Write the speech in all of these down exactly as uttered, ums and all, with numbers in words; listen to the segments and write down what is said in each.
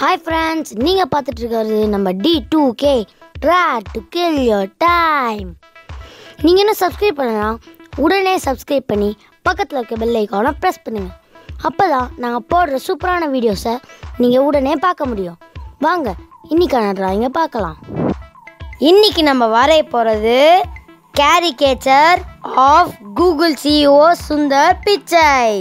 Hi friends, நீங்க பார்த்துட்டு இருக்கிறது நம்ம D two K Try to kill your time. நீங்க என்ன subscribe பண்ணனா உடனே subscribe பண்ணி பக்கத்துல இருக்க bell icon-ஐ press பண்ணுங்க. அப்பதான் நாங்க போடுற சூப்பரான வீடியோஸை நீங்க உடனே பார்க்க முடியும். வாங்க இன்னைக்கான drawing-ஐ பார்க்கலாம். இன்னைக்கு நம்ம வரைய போறது caricature of Google C E O Sundar Pichai.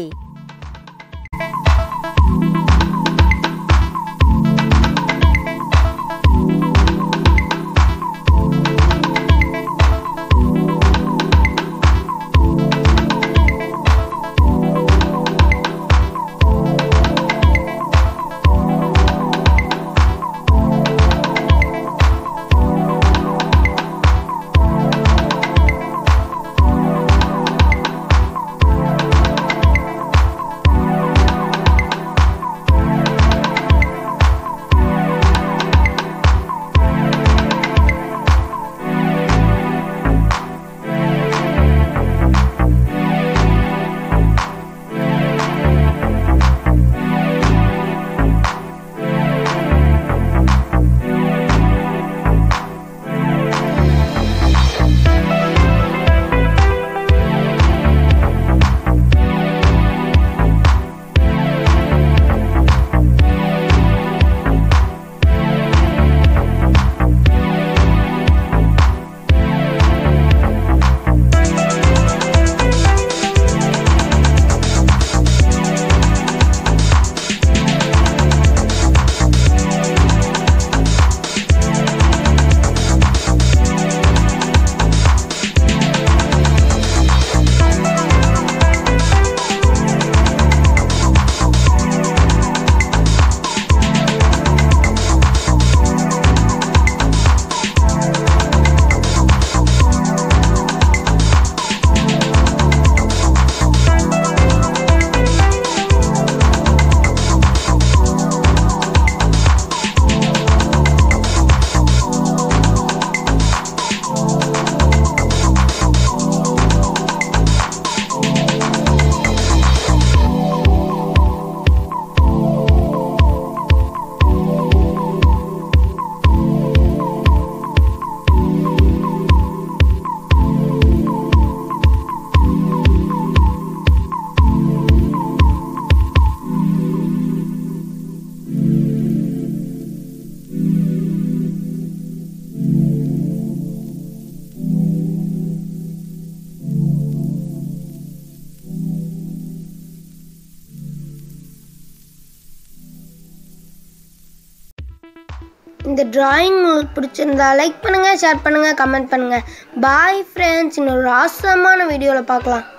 இந்த drawing உங்களுக்கு பிடிச்சிருந்தா லைக் பண்ணுங்க, ஷேர் பண்ணுங்க, கமெண்ட் பண்ணுங்க. Bye friends, இன்னொரு ஆசமான வீடியோல பார்க்கலாம்.